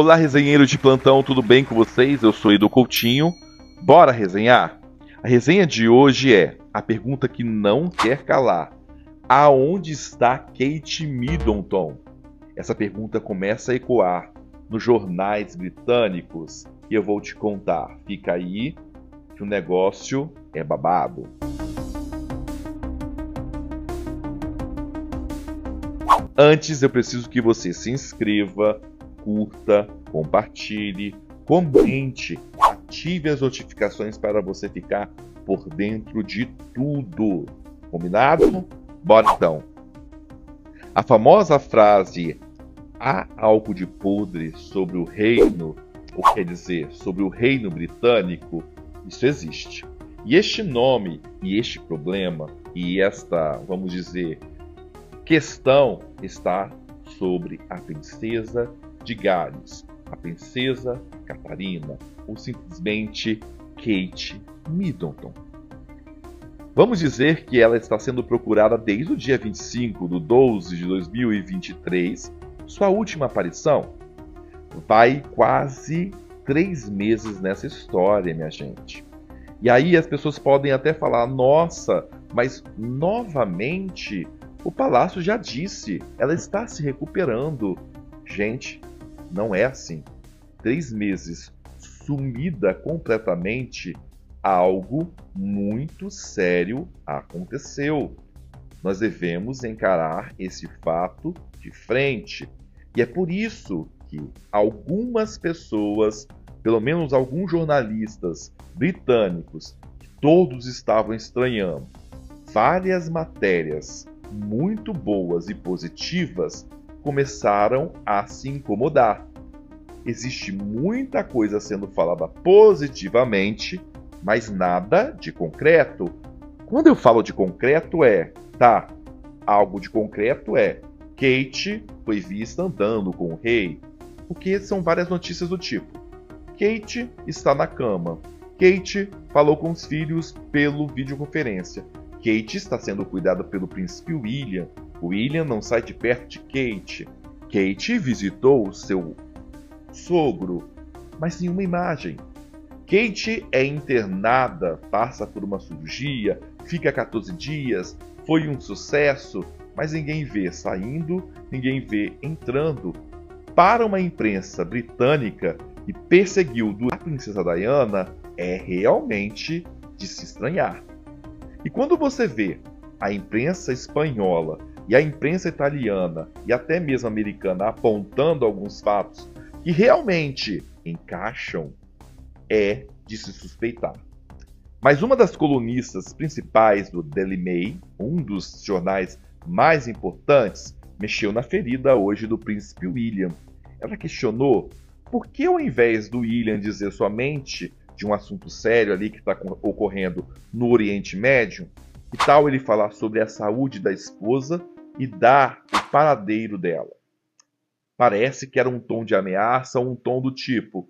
Olá, resenheiro de plantão, tudo bem com vocês? Eu sou Edu Coutinho. Bora resenhar? A resenha de hoje é a pergunta que não quer calar. Aonde está Kate Middleton? Essa pergunta começa a ecoar nos jornais britânicos e eu vou te contar. Fica aí que o negócio é babado. Antes, eu preciso que você se inscreva, curta, compartilhe, comente, ative as notificações para você ficar por dentro de tudo. Combinado? Bora então! A famosa frase "há algo de podre sobre o reino", ou quer dizer, sobre o reino britânico, isso existe. E este nome, e este problema, e esta, vamos dizer, questão está sobre a princesa de Gales, a princesa Catarina, ou simplesmente Kate Middleton. Vamos dizer que ela está sendo procurada desde o dia 25/12/2023, sua última aparição. Vai quase 3 meses nessa história, minha gente. E aí as pessoas podem até falar: nossa, mas novamente... O palácio já disse, ela está se recuperando. Gente, não é assim. 3 meses sumida completamente, algo muito sério aconteceu. Nós devemos encarar esse fato de frente. E é por isso que algumas pessoas, pelo menos alguns jornalistas britânicos, que todos estavam estranhando, várias matérias muito boas e positivas começaram a se incomodar. Existe muita coisa sendo falada positivamente, mas nada de concreto. Quando eu falo de concreto algo de concreto é Kate foi vista andando com o rei, porque são várias notícias do tipo: Kate está na cama, Kate falou com os filhos pelo videoconferência, Kate está sendo cuidada pelo príncipe William, William não sai de perto de Kate, Kate visitou o seu sogro, mas nenhuma imagem. Kate é internada, passa por uma cirurgia, fica 14 dias, foi um sucesso, mas ninguém vê saindo, ninguém vê entrando. Para uma imprensa britânica que perseguiu a princesa Diana, é realmente de se estranhar. E quando você vê a imprensa espanhola e a imprensa italiana e até mesmo americana apontando alguns fatos que realmente encaixam, é de se suspeitar. Mas uma das colunistas principais do Daily Mail, um dos jornais mais importantes, mexeu na ferida hoje do príncipe William. Ela questionou por que, ao invés do William dizer somente de um assunto sério ali que está ocorrendo no Oriente Médio, que tal ele falar sobre a saúde da esposa e dar o paradeiro dela? Parece que era um tom de ameaça, um tom do tipo: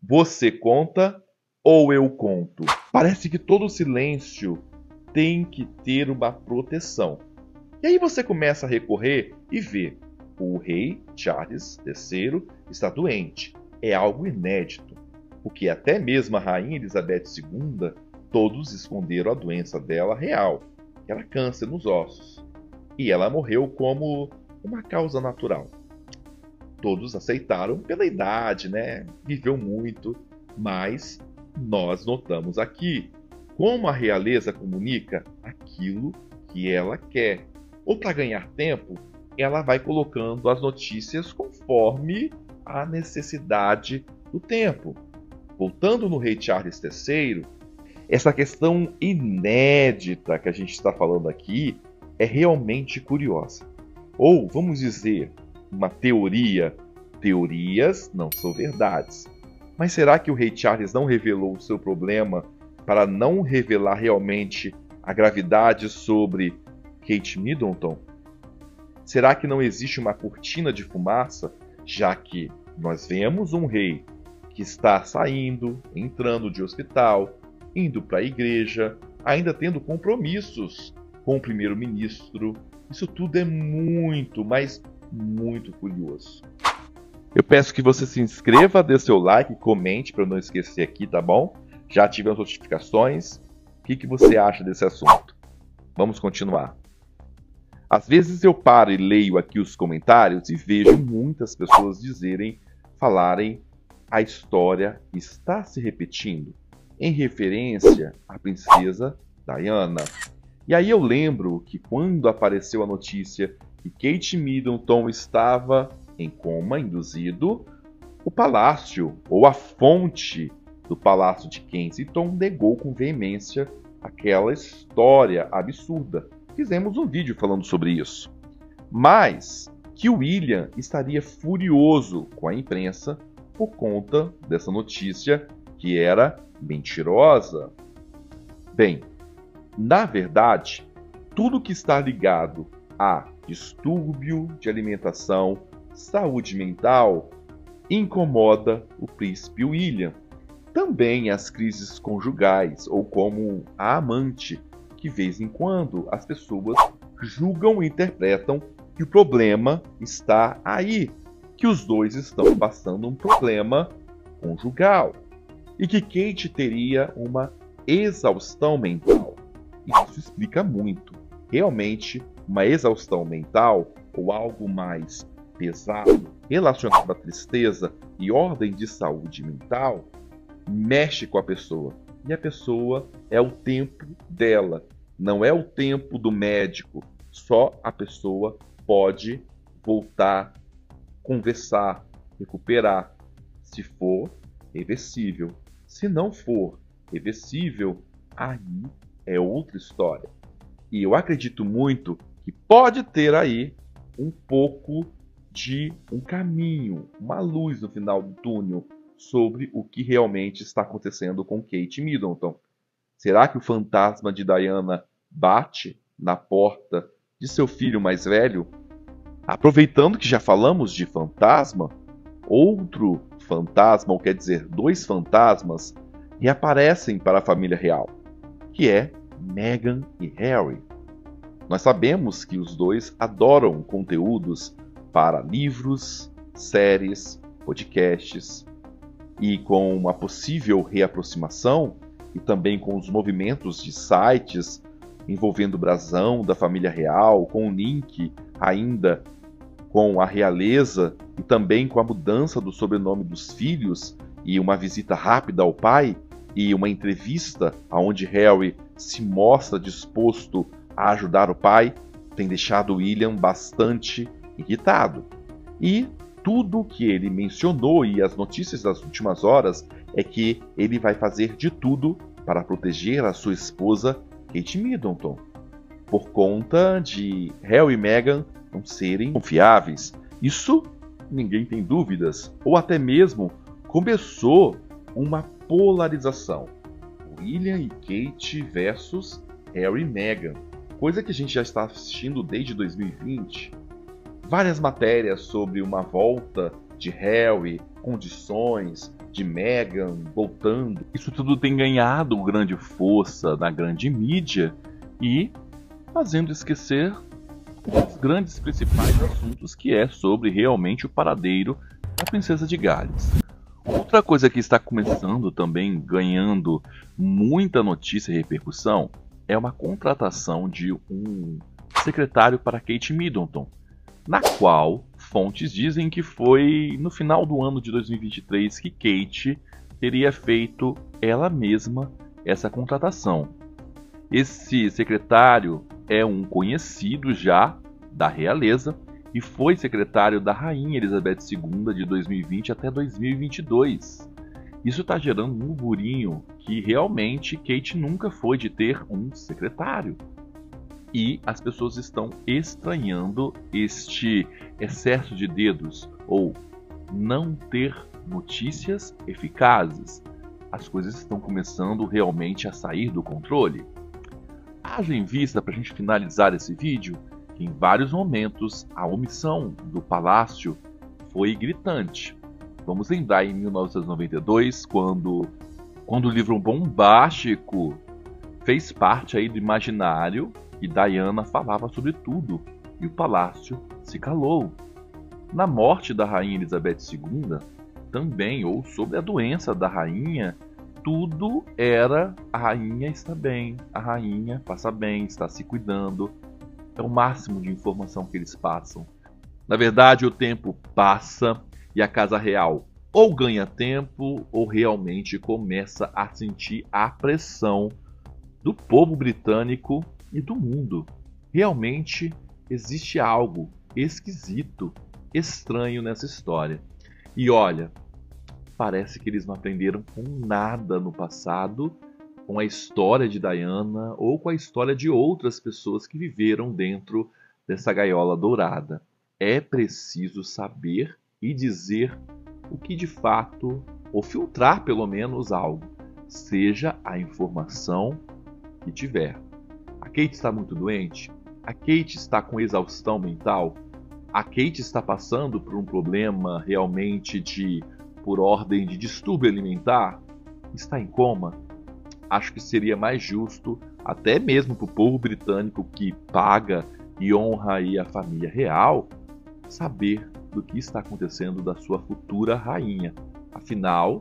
você conta ou eu conto? Parece que todo silêncio tem que ter uma proteção. E aí você começa a recorrer e vê: o rei Charles III está doente. É algo inédito, porque até mesmo a rainha Elizabeth II, todos esconderam a doença dela real, que era câncer nos ossos, e ela morreu como uma causa natural. Todos aceitaram pela idade, né? Viveu muito, mas nós notamos aqui como a realeza comunica aquilo que ela quer. Ou para ganhar tempo, ela vai colocando as notícias conforme a necessidade do tempo. Voltando no rei Charles III, essa questão inédita que a gente está falando aqui é realmente curiosa. Ou, vamos dizer, uma teoria. Teorias não são verdades. Mas será que o rei Charles não revelou o seu problema para não revelar realmente a gravidade sobre Kate Middleton? Será que não existe uma cortina de fumaça, já que nós vemos um rei que está saindo, entrando de hospital, indo para a igreja, ainda tendo compromissos com o primeiro-ministro? Isso tudo é muito, mas muito curioso. Eu peço que você se inscreva, dê seu like, comente para eu não esquecer aqui, tá bom? Já ative as notificações. O que você acha desse assunto? Vamos continuar. Às vezes eu paro e leio aqui os comentários e vejo muitas pessoas falarem a história está se repetindo, em referência à princesa Diana. E aí eu lembro que quando apareceu a notícia que Kate Middleton estava em coma induzido, o palácio, ou a fonte do palácio de Kensington, negou com veemência aquela história absurda. Fizemos um vídeo falando sobre isso. Mas que o William estaria furioso com a imprensa por conta dessa notícia que era mentirosa. Bem, na verdade, tudo que está ligado a distúrbio de alimentação, saúde mental, incomoda o príncipe William. Também as crises conjugais, ou como a amante, que de vez em quando as pessoas julgam e interpretam que o problema está aí, que os dois estão passando um problema conjugal e que Kate teria uma exaustão mental. Isso explica muito. Realmente, uma exaustão mental ou algo mais pesado relacionado à tristeza e ordem de saúde mental mexe com a pessoa. E a pessoa é o tempo dela, não é o tempo do médico. Só a pessoa pode voltar, conversar, recuperar, se for reversível. Se não for reversível, aí é outra história. E eu acredito muito que pode ter aí um pouco de um caminho, uma luz no final do túnel sobre o que realmente está acontecendo com Kate Middleton. Será que o fantasma de Diana bate na porta de seu filho mais velho? Aproveitando que já falamos de fantasma, outro fantasma, ou quer dizer, dois fantasmas, reaparecem para a família real, que é Meghan e Harry. Nós sabemos que os dois adoram conteúdos para livros, séries, podcasts, e com uma possível reaproximação e também com os movimentos de sites envolvendo o brasão da família real, com o link ainda com a realeza e também com a mudança do sobrenome dos filhos e uma visita rápida ao pai e uma entrevista onde Harry se mostra disposto a ajudar o pai, tem deixado William bastante irritado. E tudo que ele mencionou e as notícias das últimas horas é que ele vai fazer de tudo para proteger a sua esposa Kate Middleton, por conta de Harry e Meghan não serem confiáveis. Isso ninguém tem dúvidas, ou até mesmo começou uma polarização. William e Kate versus Harry e Meghan, coisa que a gente já está assistindo desde 2020. Várias matérias sobre uma volta de Harry, condições de Meghan voltando. Isso tudo tem ganhado grande força na grande mídia e fazendo esquecer os grandes principais assuntos, que é sobre realmente o paradeiro da princesa de Gales. Outra coisa que está começando também, ganhando muita notícia e repercussão, é uma contratação de um secretário para Kate Middleton, na qual fontes dizem que foi no final do ano de 2023 que Kate teria feito ela mesma essa contratação. Esse secretário é um conhecido já da realeza e foi secretário da Rainha Elizabeth II de 2020 até 2022. Isso está gerando um burburinho que realmente Kate nunca foi de ter um secretário. E as pessoas estão estranhando este excesso de dedos, ou não ter notícias eficazes. As coisas estão começando realmente a sair do controle. Haja em vista, para a gente finalizar esse vídeo, que em vários momentos a omissão do palácio foi gritante. Vamos lembrar em 1992, quando o livro bombástico fez parte aí do imaginário, e Diana falava sobre tudo, e o palácio se calou. Na morte da rainha Elizabeth II, também, ou sobre a doença da rainha, tudo era a rainha está bem, a rainha passa bem, está se cuidando. É o máximo de informação que eles passam. Na verdade, o tempo passa e a Casa Real ou ganha tempo ou realmente começa a sentir a pressão do povo britânico e do mundo. Realmente existe algo esquisito, estranho nessa história. E olha, parece que eles não aprenderam com nada no passado, com a história de Diana ou com a história de outras pessoas que viveram dentro dessa gaiola dourada. É preciso saber e dizer o que de fato, ou filtrar pelo menos algo, seja a informação que tiver. A Kate está muito doente? A Kate está com exaustão mental? A Kate está passando por um problema realmente por ordem de distúrbio alimentar? Está em coma? Acho que seria mais justo, até mesmo para o povo britânico que paga e honra aí a família real, saber do que está acontecendo da sua futura rainha. Afinal,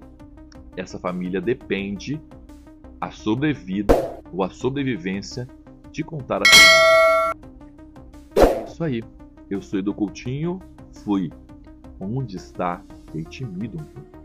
essa família depende a sobrevida ou a sobrevivência de contar a verdade. É isso aí. Eu sou Edu Coutinho. Fui. Onde está Kate Middleton?